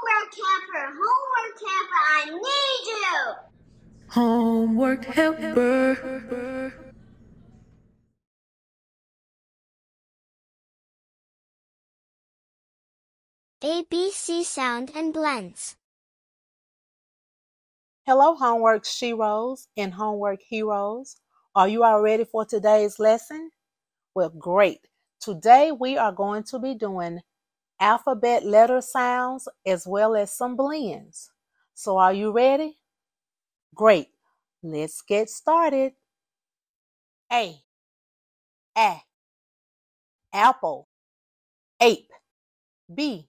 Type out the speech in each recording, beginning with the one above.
Homework helper, I need you! Homework helper. ABC sound and blends. Hello, homework sheroes and homework heroes. Are you all ready for today's lesson? Well, great. Today we are going to be doing alphabet letter sounds as well as some blends. So are you ready? Great. Let's get started. A. Apple. Ape. B.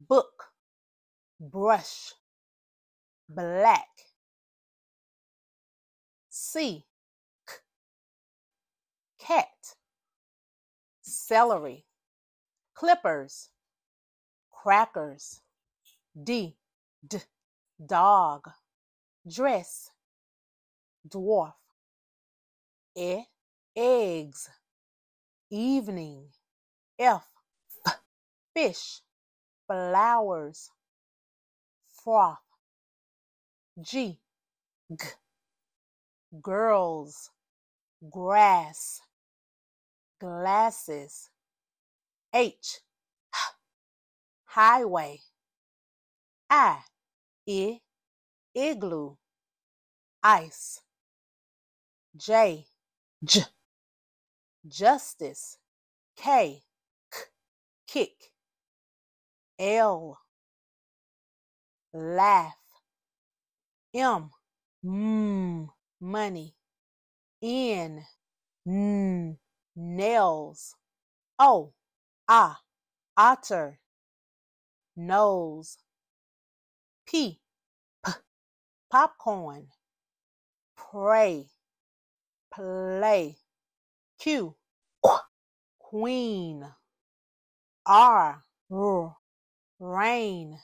Book. Brush. Black. C. Cat. Celery. Clippers. Crackers. D. Dog. Dress. Dwarf. Eggs. Evening. F. Fish. Flowers. Froth. G. Girls. Grass. Glasses. H. Highway. I. Igloo. Ice. J. Justice. K. Kick. L. Laugh. M. Money. N. Nails. O. Otter. Nose. P. Popcorn. Pray. Play. Q. Queen. R. Rain.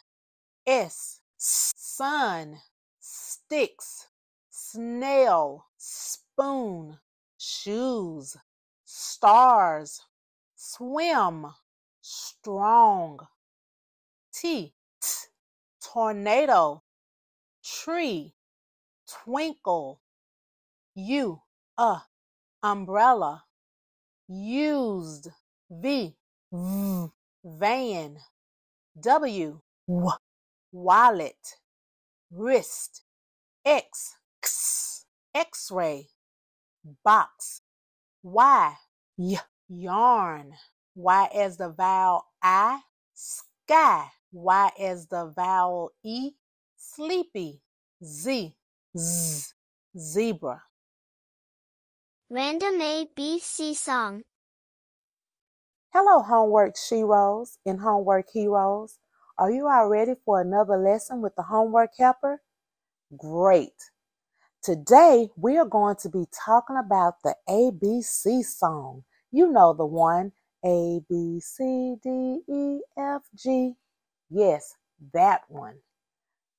S. Sun. Sticks. Snail. Spoon. Shoes. Stars. Swim. Strong. T. Tornado. Tree. Twinkle. U. Umbrella. Used. V. Van. W. Wallet. Wrist. X. X-ray. Box. Y. Yarn. Y as the vowel I. Sky. Y as the vowel E. Sleepy. Z. Zebra. Random ABC song. Hello, homework sheroes and homework heroes. Are you all ready for another lesson with the homework helper? Great. Today, we are going to be talking about the ABC song. You know the one, A, B, C, D, E, F, G. Yes, that one.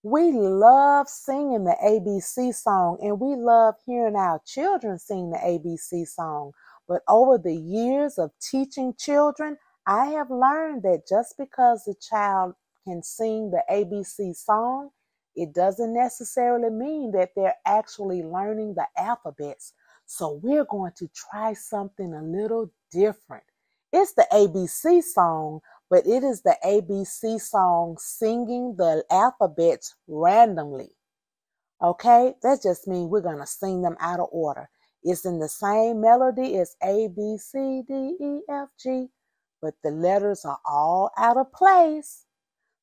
We love singing the ABC song, and we love hearing our children sing the ABC song. But over the years of teaching children, I have learned that just because the child can sing the ABC song, it doesn't necessarily mean that they're actually learning the alphabets. So we're going to try something a little different. It's the ABC song, but it is the ABC song singing the alphabets randomly. Okay, that just means we're going to sing them out of order. It's in the same melody as A, B, C, D, E, F, G, but the letters are all out of place.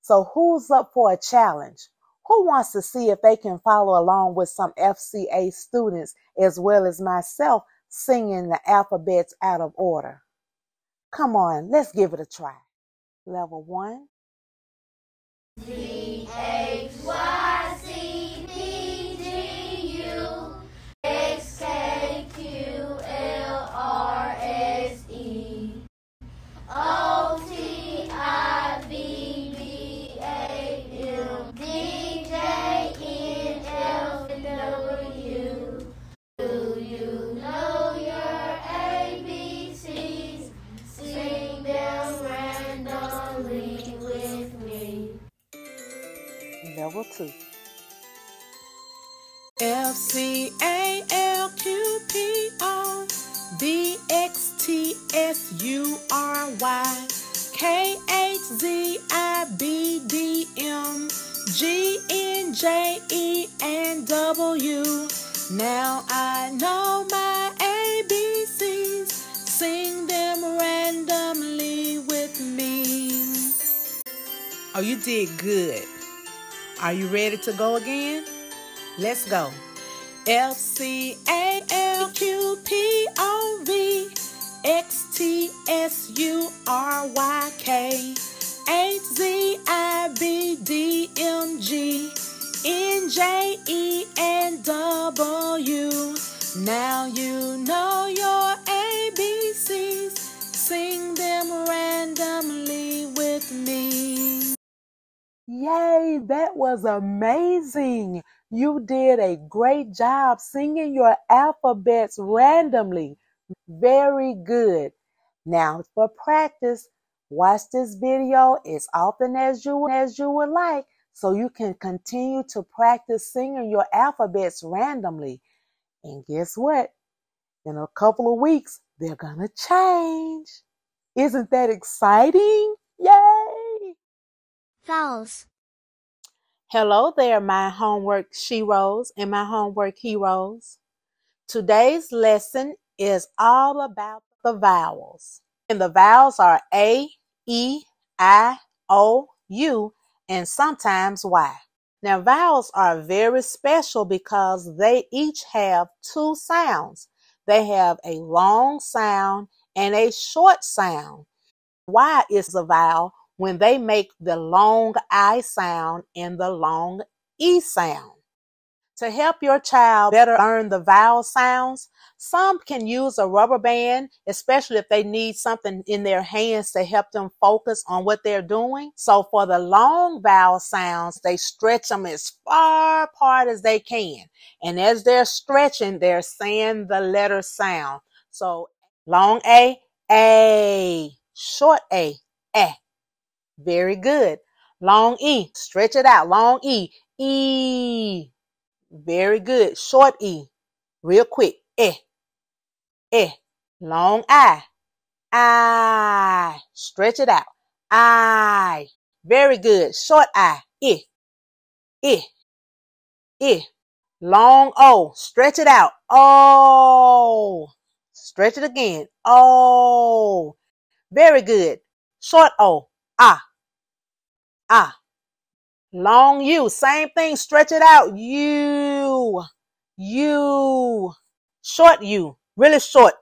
So who's up for a challenge? Who wants to see if they can follow along with some FCA students as well as myself singing the alphabets out of order? Come on, let's give it a try. Level 1. level 2. FCALQPRBXTSURYKHZIBDMGNJENW. Now I know my ABCs. Sing them randomly with me. Oh, you did good. Are you ready to go again? Let's go. FCALQPRVXTSURYKHZIBDMGNJENW. Now you know your ABCs. Sing them randomly with me. Yay, that was amazing. You did a great job singing your alphabets randomly. Very good. Now for practice, watch this video as often as you would like so you can continue to practice singing your alphabets randomly. And guess what? In a couple of weeks, they're gonna change. Isn't that exciting? Yay! Vowels. Hello there, my homework sheroes and my homework heroes. Today's lesson is all about the vowels. And the vowels are A, E, I, O, U, and sometimes Y. Now, vowels are very special because they each have two sounds. They have a long sound and a short sound. Y is a vowel when they make the long I sound and the long E sound. To help your child better learn the vowel sounds, some can use a rubber band, especially if they need something in their hands to help them focus on what they're doing. So for the long vowel sounds, they stretch them as far apart as they can. And as they're stretching, they're saying the letter sound. So long A, short A. Very good. Long E, stretch it out. Long E. Very good. Short E, real quick. Eh. Long I. Stretch it out. I. Very good. Short I. Eh. Long O, stretch it out. Oh. Stretch it again. Oh. Very good. Short O. Ah. Long U, same thing, stretch it out. U. Short U, really short.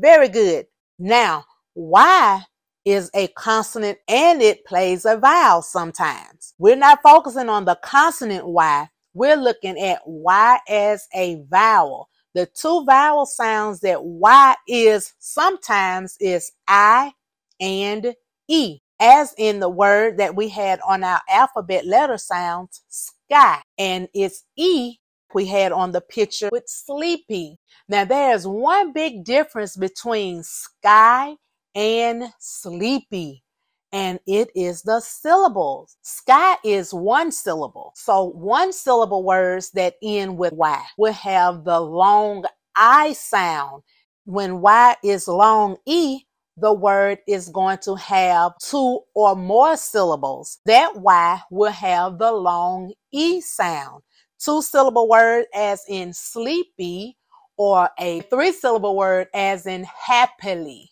Very good. Now, Y is a consonant and it plays a vowel sometimes. We're not focusing on the consonant Y. We're looking at Y as a vowel. The two vowel sounds that Y is sometimes is I and E. As in the word that we had on our alphabet letter sounds, sky. And it's E we had on the picture with sleepy. Now there's one big difference between sky and sleepy, and it is the syllables. Sky is one syllable. So one syllable words that end with Y will have the long I sound. When Y is long E, the word is going to have two or more syllables. That Y will have the long E sound. Two-syllable word as in sleepy, or a three-syllable word as in happily.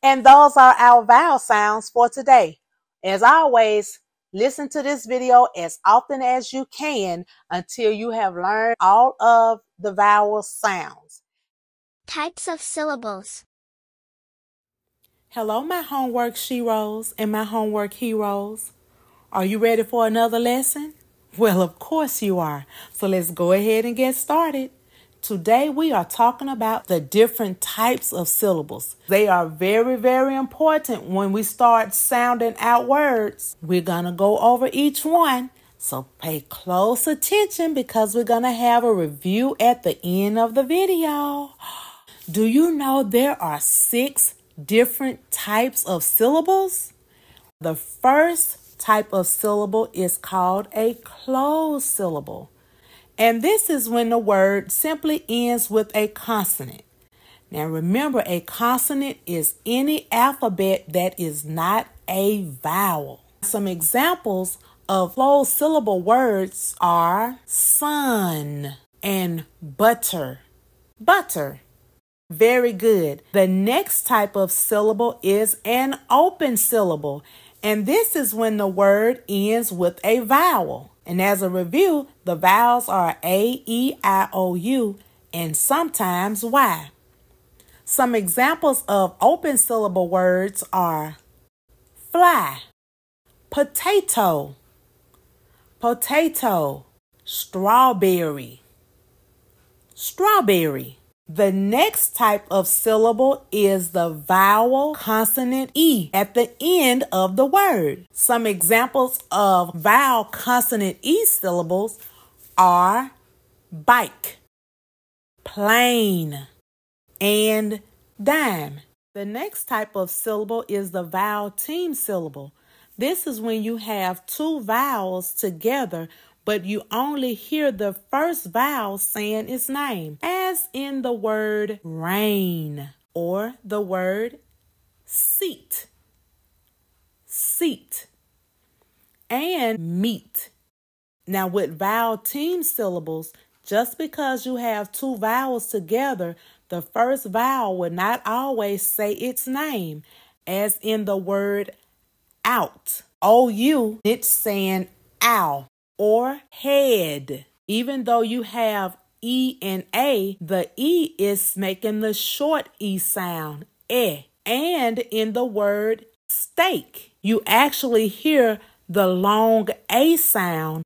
And those are our vowel sounds for today. As always, listen to this video as often as you can until you have learned all of the vowel sounds. Types of syllables. Hello, my homework sheroes and my homework heroes. Are you ready for another lesson? Well, of course you are. So let's go ahead and get started. Today we are talking about the different types of syllables. They are very, very important when we start sounding out words. We're going to go over each one. So pay close attention because we're going to have a review at the end of the video. Do you know there are 6 different types of syllables? The first type of syllable is called a closed syllable. And this is when the word simply ends with a consonant. Now remember, a consonant is any alphabet that is not a vowel. Some examples of closed syllable words are sun and butter. Butter. Very good. The next type of syllable is an open syllable. And this is when the word ends with a vowel. And as a review, the vowels are A, E, I, O, U, and sometimes Y. Some examples of open syllable words are fly, potato, potato, strawberry, strawberry. The next type of syllable is the vowel consonant E at the end of the word. Some examples of vowel consonant E syllables are bike, plane, and dime. The next type of syllable is the vowel team syllable. This is when you have two vowels together, but you only hear the first vowel saying its name, as in the word rain or the word seat, seat, and meat. Now with vowel team syllables, just because you have two vowels together, the first vowel will not always say its name, as in the word out, O-U, it's saying ow, or head. Even though you have E and A, the E is making the short E sound, eh. And in the word steak, you actually hear the long A sound.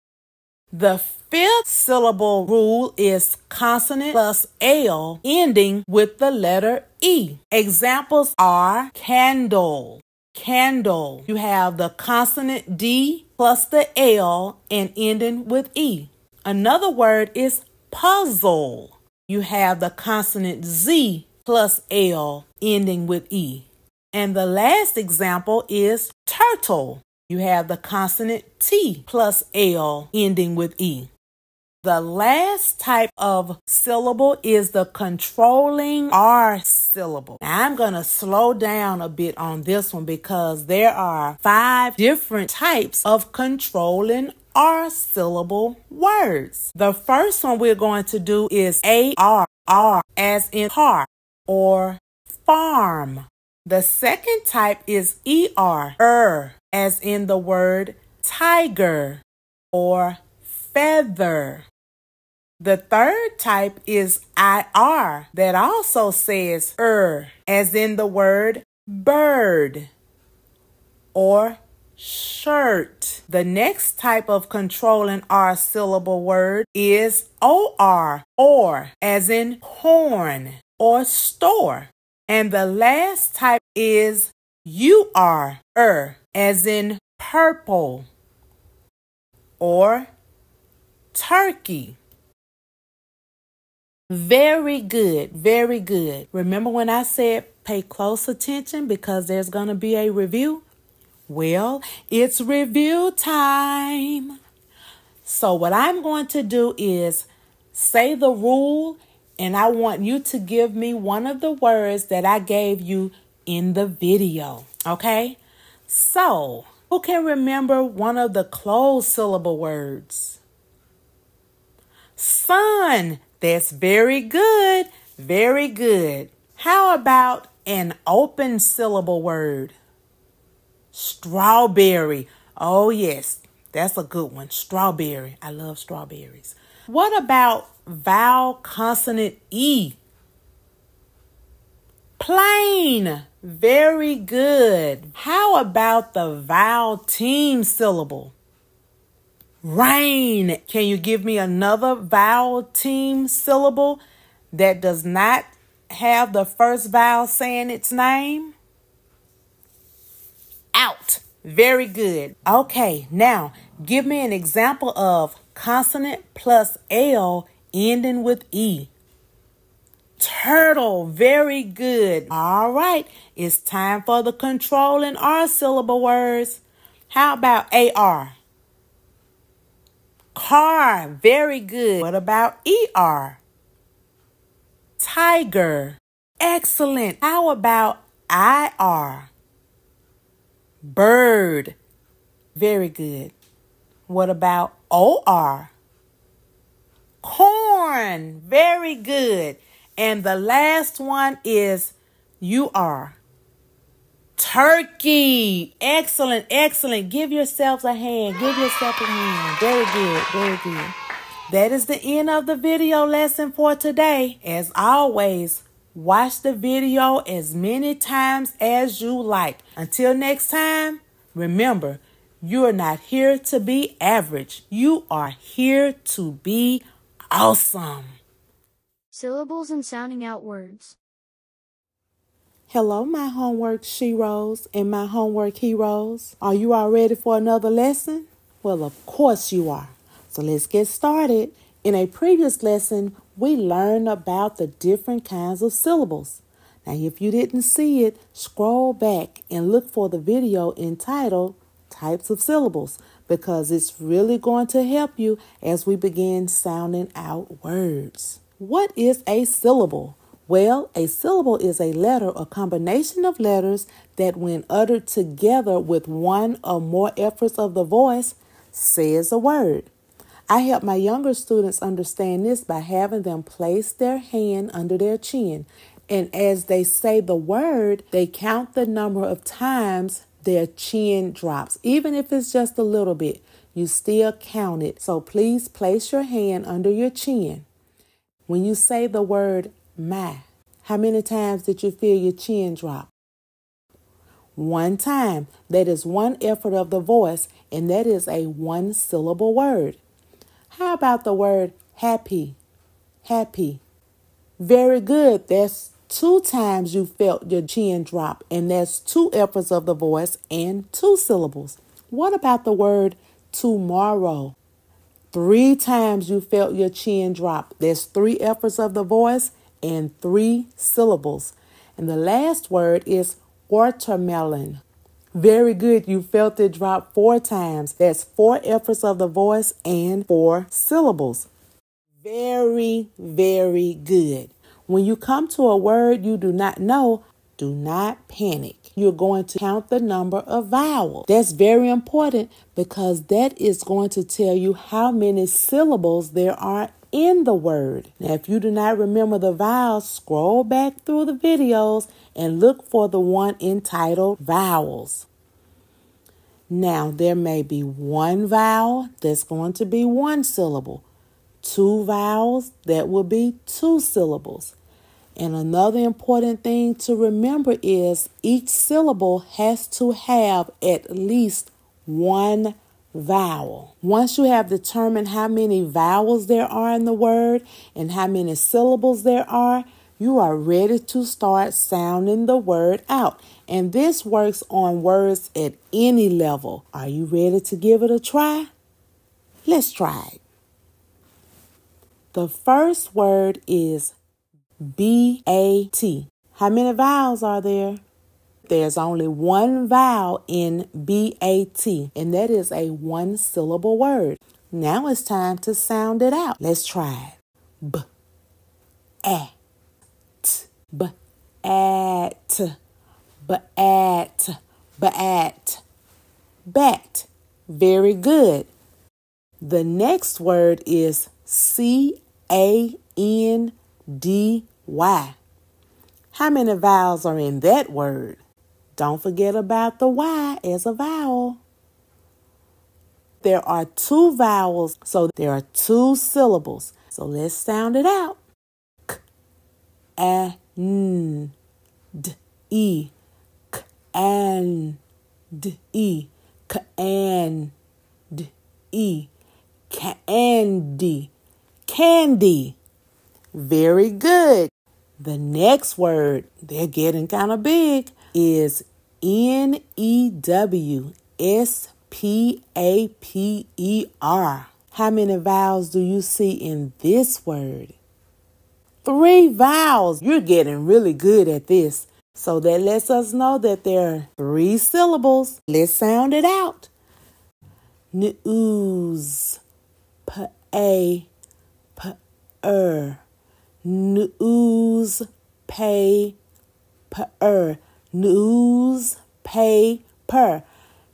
The fifth syllable rule is consonant plus L ending with the letter E. Examples are candle, candle. You have the consonant D plus the L and ending with E. Another word is puzzle. You have the consonant Z plus L ending with E. And the last example is turtle. You have the consonant T plus L ending with E. The last type of syllable is the controlling R syllable. Now, I'm going to slow down a bit on this one because there are 5 different types of controlling R syllable words. The first one we're going to do is A-R-R, as in car or farm. The second type is E-R, as in the word tiger or feather. The third type is IR that also says as in the word bird or shirt. The next type of controlling R syllable word is OR, or, as in corn or store. And the last type is UR, as in purple or turkey. Very good, very good. Remember when I said pay close attention because there's going to be a review? Well, it's review time. So what I'm going to do is say the rule, and I want you to give me one of the words that I gave you in the video, okay? So, who can remember one of the closed syllable words? Sun. That's very good. Very good. How about an open syllable word? Strawberry. Oh, yes. That's a good one. Strawberry. I love strawberries. What about vowel consonant E? Plane. Very good. How about the vowel team syllable? Rain. Can you give me another vowel team syllable that does not have the first vowel saying its name? Out. Very good. Okay, now give me an example of consonant plus L ending with E. Turtle. Very good. All right, it's time for the controlling R syllable words. How about AR? Car, very good. What about ER? Tiger, excellent. How about IR? Bird, very good. What about OR? Corn, very good. And the last one is UR. Turkey. Excellent, excellent. Give yourselves a hand. Give yourself a hand. Very good, very good. That is the end of the video lesson for today. As always, watch the video as many times as you like. Until next time, remember, you are not here to be average. You are here to be awesome. Syllables and sounding out words. Hello, my homework sheroes and my homework heroes. Are you all ready for another lesson? Well, of course you are. So let's get started. In a previous lesson, we learned about the different kinds of syllables. Now, if you didn't see it, scroll back and look for the video entitled Types of Syllables, because it's really going to help you as we begin sounding out words. What is a syllable? Well, a syllable is a letter or combination of letters that, when uttered together with one or more efforts of the voice, says a word. I help my younger students understand this by having them place their hand under their chin, and as they say the word, they count the number of times their chin drops. Even if it's just a little bit, you still count it. So please place your hand under your chin. When you say the word my, how many times did you feel your chin drop? One time. That is one effort of the voice, and that is a one-syllable word. How about the word happy? Happy. Very good. That's two times you felt your chin drop, and that's two efforts of the voice and two syllables. What about the word tomorrow? Three times you felt your chin drop. That's three efforts of the voice and three syllables. And the last word is watermelon. Very good. You felt it drop four times. That's four efforts of the voice and four syllables. Very, very good. When you come to a word you do not know, do not panic. You're going to count the number of vowels. That's very important because that is going to tell you how many syllables there are in the word. Now, if you do not remember the vowels, scroll back through the videos and look for the one entitled Vowels. Now, there may be one vowel that's going to be one syllable, two vowels that will be two syllables. And another important thing to remember is each syllable has to have at least one vowel. Once you have determined how many vowels there are in the word and how many syllables there are, you are ready to start sounding the word out. And this works on words at any level. Are you ready to give it a try? Let's try it. The first word is B-A-T. How many vowels are there? There's only one vowel in B-A-T, and that is a one-syllable word. Now it's time to sound it out. Let's try it. B-A-T. B-A-T. B-A-T. B-A-T. Bat. Very good. The next word is C-A-N-D-Y. How many vowels are in that word? Don't forget about the Y as a vowel. There are two vowels, so there are two syllables. So let's sound it out. K-A-N-D-E. K-A-N-D-E. K-A-N-D-E. Candy. Candy. Very good. The next word, they're getting kind of big, is N-E-W-S-P-A-P-E-R. How many vowels do you see in this word? Three vowels. You're getting really good at this. So that lets us know that there are three syllables. Let's sound it out. News, paper, newspaper, newspaper,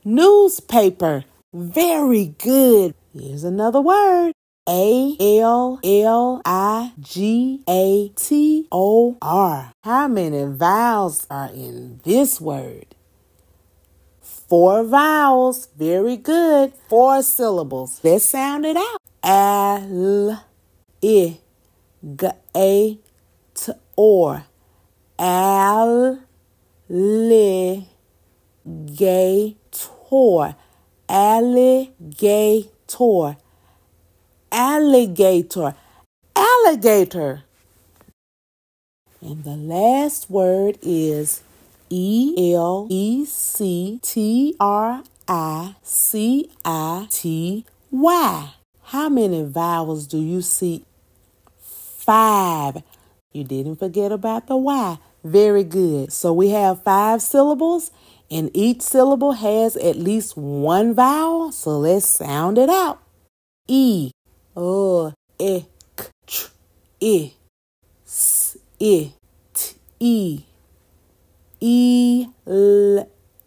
newspaper. Very good. Here's another word. A-L-L-I-G-A-T-O-R. How many vowels are in this word? 4 vowels. Very good. 4 syllables. Let's sound it out. Alligator. Alligator. Alligator. Alligator. Alligator. And the last word is E-L-E-C-T-R-I-C-I-T-Y. How many vowels do you see? 5. You didn't forget about the Y. Very good. So we have 5 syllables, and each syllable has at least 1 vowel. So let's sound it out. E, O, E, K, Ch, E, S, E, T, E. E, L,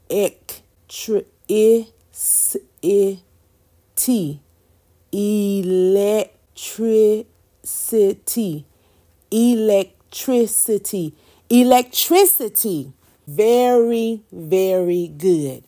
ek, tr, I, s, I, t. Electricity. Electricity. Electricity. Very, very good.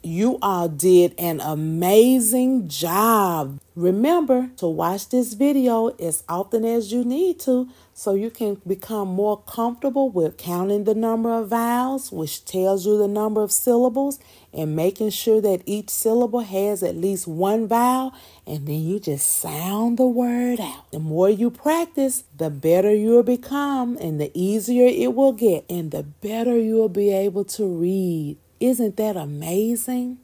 You all did an amazing job. Remember to watch this video as often as you need to so you can become more comfortable with counting the number of vowels, which tells you the number of syllables, and making sure that each syllable has at least 1 vowel, and then you just sound the word out. The more you practice, the better you'll become, and the easier it will get, and the better you'll be able to read. Isn't that amazing?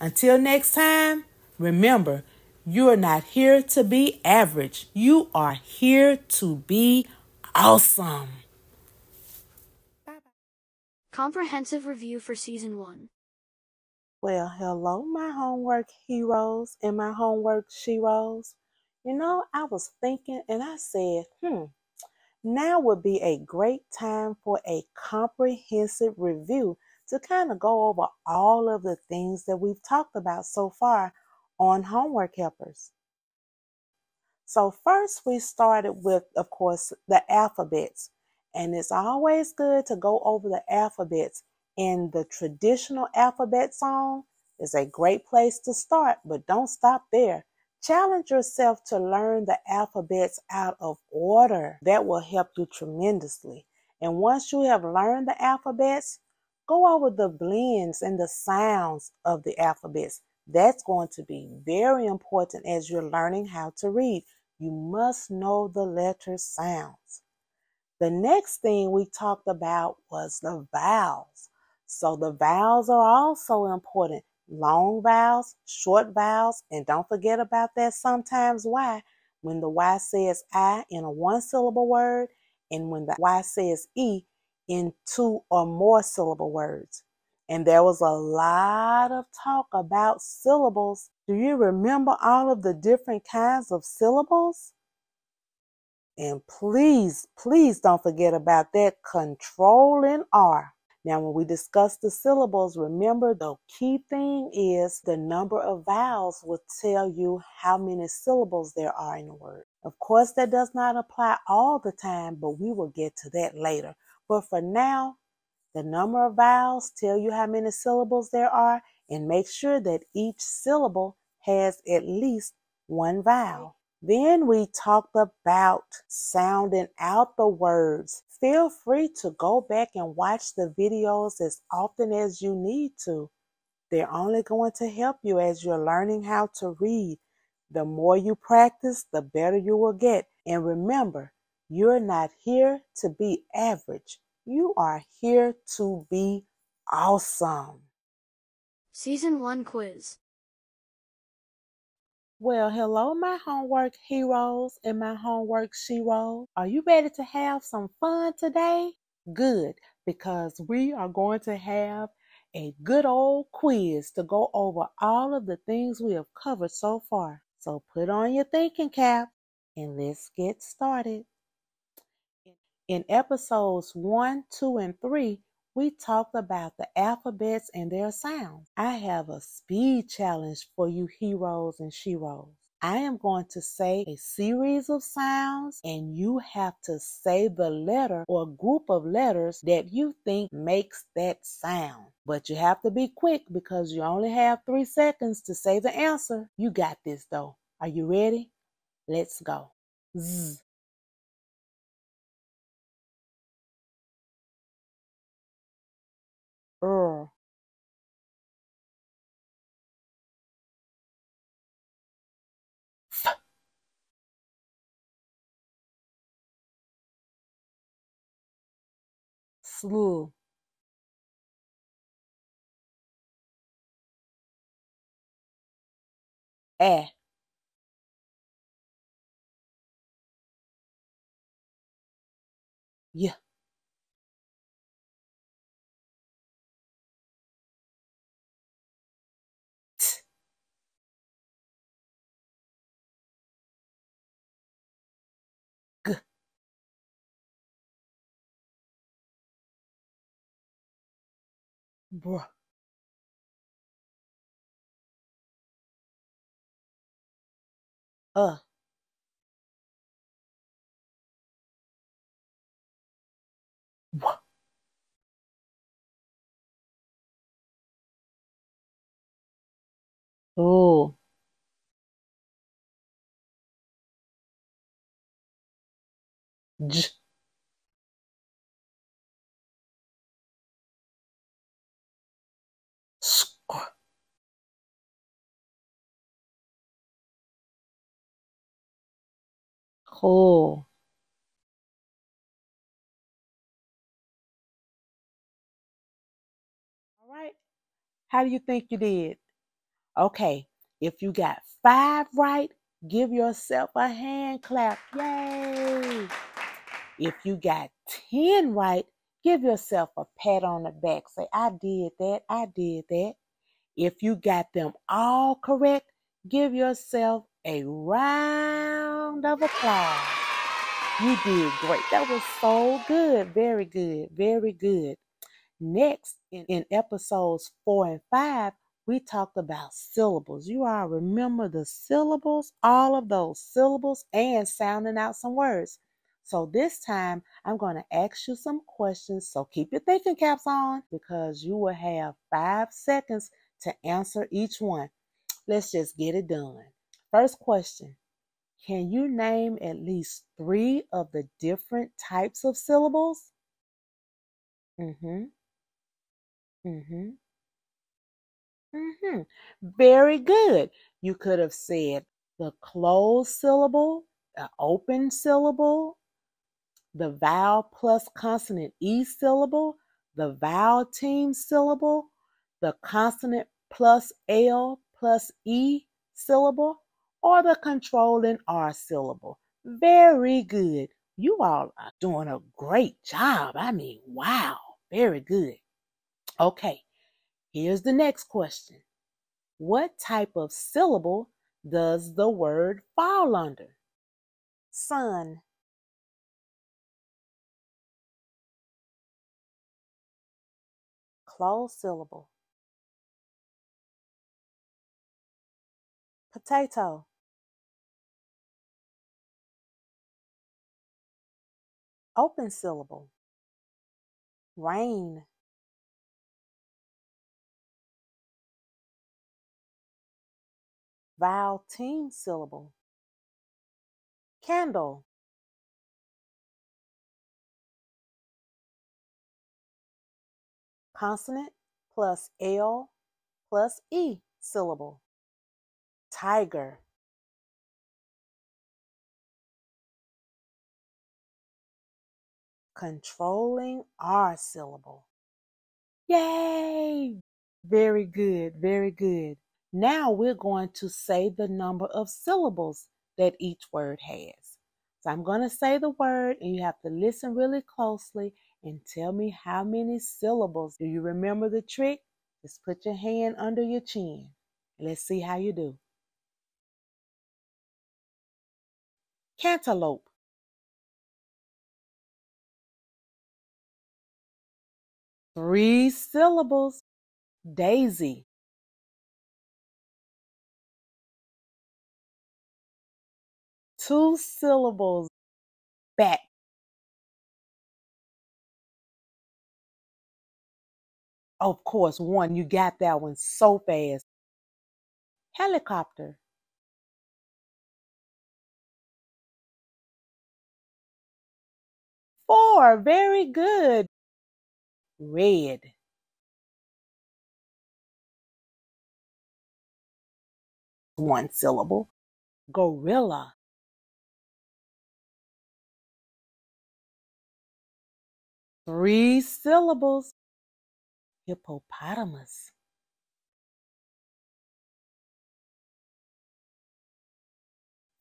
Until next time, remember, you are not here to be average. You are here to be awesome. Bye-bye. Comprehensive review for Season 1. Well, hello, my homework heroes and my homework sheroes. You know, I was thinking and I said, now would be a great time for a comprehensive review to kind of go over all of the things that we've talked about so far on homework helpers. So first we started with, of course, the alphabets. And it's always good to go over the alphabets. And the traditional alphabet song is a great place to start, but don't stop there. Challenge yourself to learn the alphabets out of order. That will help you tremendously. And once you have learned the alphabets, go over the blends and the sounds of the alphabets. That's going to be very important as you're learning how to read. You must know the letter sounds. The next thing we talked about was the vowels. So the vowels are also important. Long vowels, short vowels, and don't forget about that sometimes Y. When the Y says I in a 1-syllable word, and when the Y says E, in 2 or more syllable words. And there was a lot of talk about syllables. Do you remember all of the different kinds of syllables? And please, please don't forget about that controlling R. Now, when we discuss the syllables, remember the key thing is the number of vowels will tell you how many syllables there are in a word. Of course, that does not apply all the time, but we will get to that later. But for now, the number of vowels tell you how many syllables there are, and make sure that each syllable has at least 1 vowel. Then we talked about sounding out the words. Feel free to go back and watch the videos as often as you need to. They're only going to help you as you're learning how to read. The more you practice, the better you will get. And remember, you're not here to be average. You are here to be awesome. Season 1 quiz. Well, hello, my homework heroes and my homework sheroes. Are you ready to have some fun today? Good, because we are going to have a good old quiz to go over all of the things we have covered so far. So put on your thinking cap and let's get started. In episodes 1, 2, and 3, we talked about the alphabets and their sounds. I have a speed challenge for you heroes and sheroes. I am going to say a series of sounds, and you have to say the letter or group of letters that you think makes that sound. But you have to be quick because you only have 3 seconds to say the answer. You got this, though. Are you ready? Let's go. Z. R. Slew. Eh. Yeah. T. G. Bruh. What? Oh. J. Oh. All right. How do you think you did? Okay. If you got 5 right, give yourself a hand clap. Yay. If you got 10 right, give yourself a pat on the back. Say, I did that. I did that. If you got them all correct, give yourself a round of applause. You did great. That was so good. Very good. Very good. Next, in episodes 4 and 5, we talked about syllables. You all remember the syllables, all of those syllables, and sounding out some words. So this time, I'm going to ask you some questions. So keep your thinking caps on because you will have 5 seconds to answer each one. Let's just get it done. First question, can you name at least 3 of the different types of syllables? Very good. You could have said the closed syllable, the open syllable, the vowel plus consonant E syllable, the vowel team syllable, the consonant plus L plus E syllable, or the controlling R syllable. Very good. You all are doing a great job. I mean, wow. Very good. Okay, here's the next question. What type of syllable does the word fall under? Sun. Closed syllable. Potato. Open syllable. Rain. Vowel team syllable. Candle. Consonant plus L plus E syllable. Tiger. Controlling R syllable. Yay! Very good, very good. Now we're going to say the number of syllables that each word has. So I'm going to say the word and you have to listen really closely and tell me how many syllables. Do you remember the trick? Just put your hand under your chin. Let's see how you do. Cantaloupe. Three syllables. Daisy. Two syllables. Bat. Of course, one. You got that one so fast. Helicopter. Four. Very good. Red. One syllable. Gorilla. Three syllables. Hippopotamus.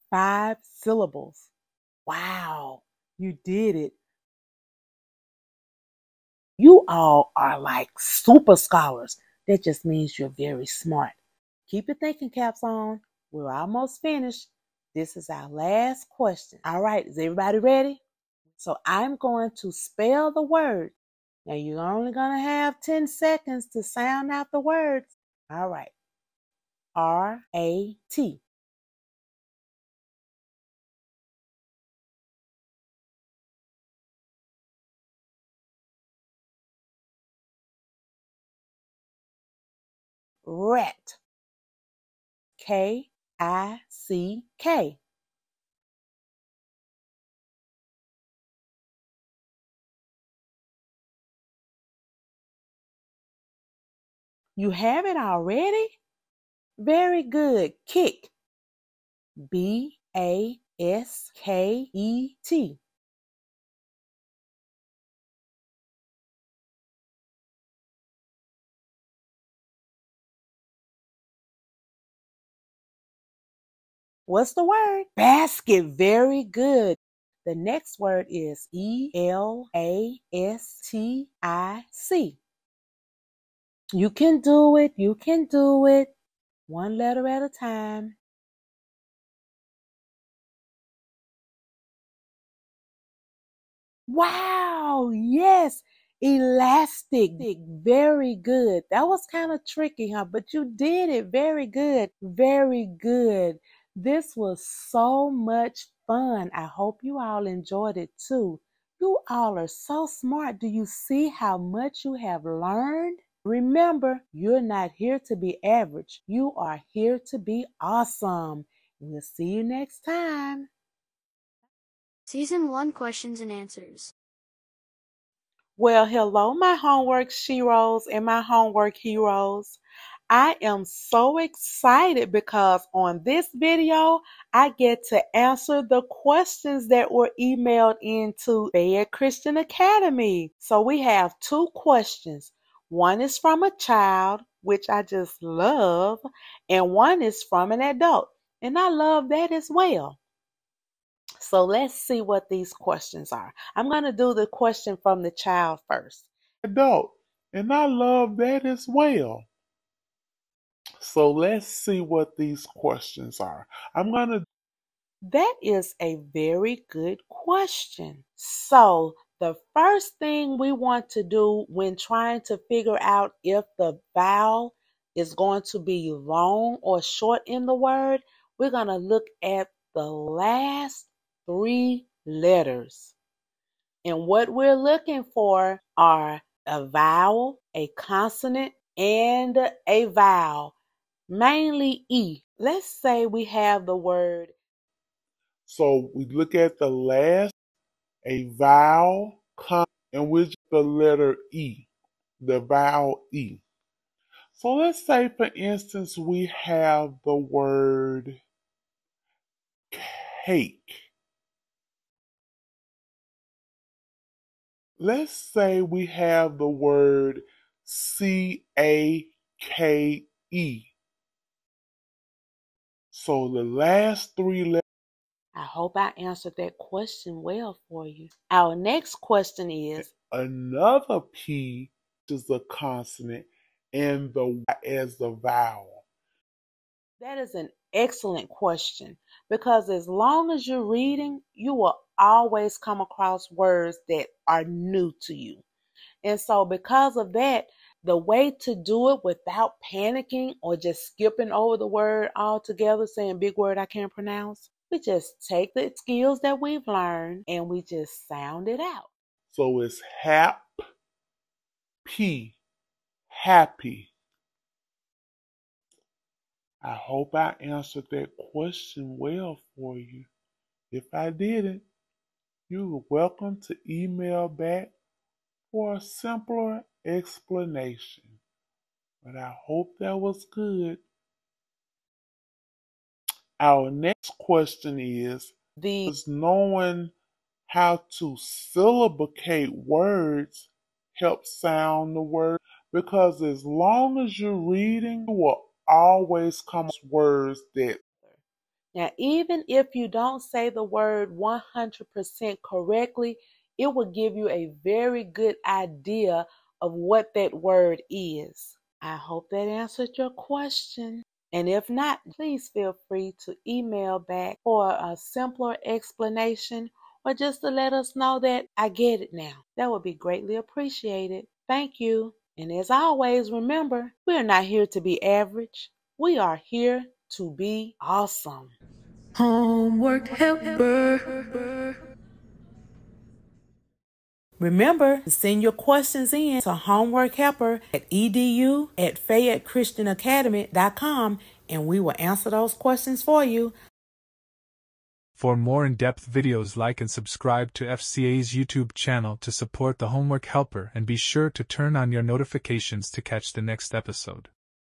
Five syllables. Wow, you did it. You all are like super scholars. That just means you're very smart. Keep your thinking caps on. We're almost finished. This is our last question. All right, is everybody ready? So I'm going to spell the word. Now, you're only going to have 10 seconds to sound out the words. All right. R-A-T. Rat. K-I-C-K. You have it already? Very good. Kick. B-A-S-K-E-T. What's the word? Basket. Very good. The next word is E-L-A-S-T-I-C. You can do it. You can do it. One letter at a time. Wow. Yes. Elastic. Very good. That was kind of tricky, huh? But you did it. Very good. Very good. This was so much fun. I hope you all enjoyed it too. You all are so smart. Do you see how much you have learned? Remember, you're not here to be average. You are here to be awesome. We'll see you next time. Season 1 questions and answers. Well, hello, my homework sheroes and my homework heroes. I am so excited because on this video, I get to answer the questions that were emailed into Fayette Christian Academy. So we have 2 questions. One is from a child, which I just love, and one is from an adult, and I love that as well. So let's see what these questions are. I'm going to do the question from the child first. Adult, and I love that as well. So let's see what these questions are. That is a very good question. So the first thing we want to do when trying to figure out if the vowel is going to be long or short in the word, we're going to look at the last 3 letters. And what we're looking for are a vowel, a consonant, and a vowel, mainly E. Let's say we have the word. So we look at the last. A vowel, and which the letter E, the vowel E. So let's say, for instance, we have the word cake. Let's say we have the word C-A-K-E. So the last 3 letters. I hope I answered that question well for you. Our next question is another P, which is a consonant, and the Y as the vowel? That is an excellent question, because as long as you're reading, you will always come across words that are new to you. And so because of that, the way to do it without panicking or just skipping over the word altogether, saying big word I can't pronounce, we just take the skills that we've learned and we just sound it out. So it's hap, p, happy. I hope I answered that question well for you. If I didn't, you're welcome to email back for a simpler explanation. But I hope that was good. Our next question is, does knowing how to syllabicate words help sound the word? Because as long as you're reading, you will always come across words that. Now, even if you don't say the word 100% correctly, it will give you a very good idea of what that word is. I hope that answered your question. And if not, please feel free to email back for a simpler explanation or just to let us know that I get it now. That would be greatly appreciated. Thank you. And as always, remember, we are not here to be average. We are here to be awesome. Homework helper. Remember to send your questions in to homeworkhelper@edu@fayettechristianacademy.com and we will answer those questions for you. For more in-depth videos, like and subscribe to FCA's YouTube channel to support the Homework Helper, and be sure to turn on your notifications to catch the next episode.